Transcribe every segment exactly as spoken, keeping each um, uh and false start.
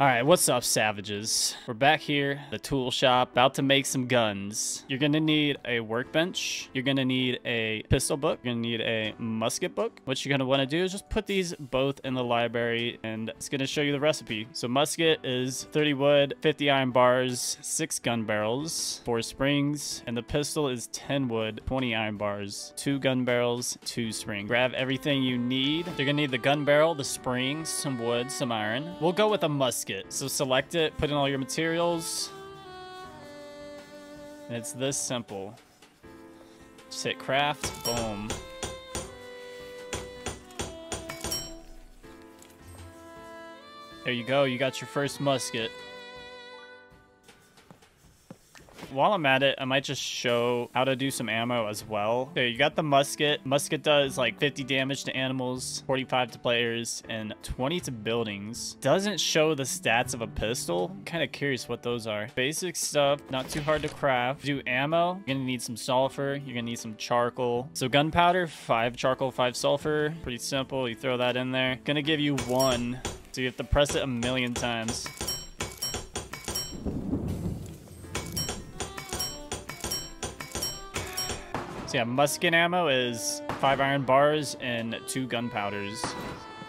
All right, what's up, savages? We're back here, the tool shop, about to make some guns. You're gonna need a workbench. You're gonna need a pistol book. You're gonna need a musket book. What you're gonna wanna do is just put these both in the library, and it's gonna show you the recipe. So musket is thirty wood, fifty iron bars, six gun barrels, four springs, and the pistol is ten wood, twenty iron bars, two gun barrels, two springs. Grab everything you need. You're gonna need the gun barrel, the springs, some wood, some iron. We'll go with a musket. So select it, put in all your materials, and it's this simple. Just hit craft, boom. There you go, you got your first musket. While I'm at it, I might just show how to do some ammo as well. There, you got the musket. Musket does like fifty damage to animals, forty-five to players, and twenty to buildings. Doesn't show the stats of a pistol. I'm kind of curious what those are. Basic stuff, not too hard to craft. Do ammo, you're gonna need some sulfur, you're gonna need some charcoal. So gunpowder, five charcoal, five sulfur. Pretty simple, you throw that in there. Gonna give you one, so you have to press it a million times. So yeah, musket ammo is five iron bars and two gunpowders.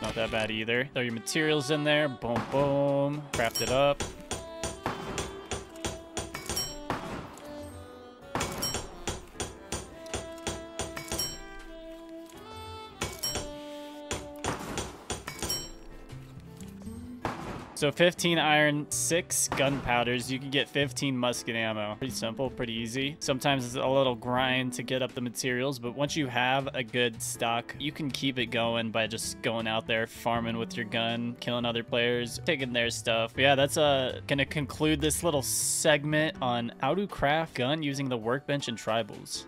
Not that bad either. Throw your materials in there. Boom, boom. Craft it up. So fifteen iron, six gunpowders, you can get fifteen musket ammo. Pretty simple, pretty easy. Sometimes it's a little grind to get up the materials, but once you have a good stock, you can keep it going by just going out there, farming with your gun, killing other players, taking their stuff. But yeah, that's uh, gonna conclude this little segment on how to craft gun using the workbench and tribals.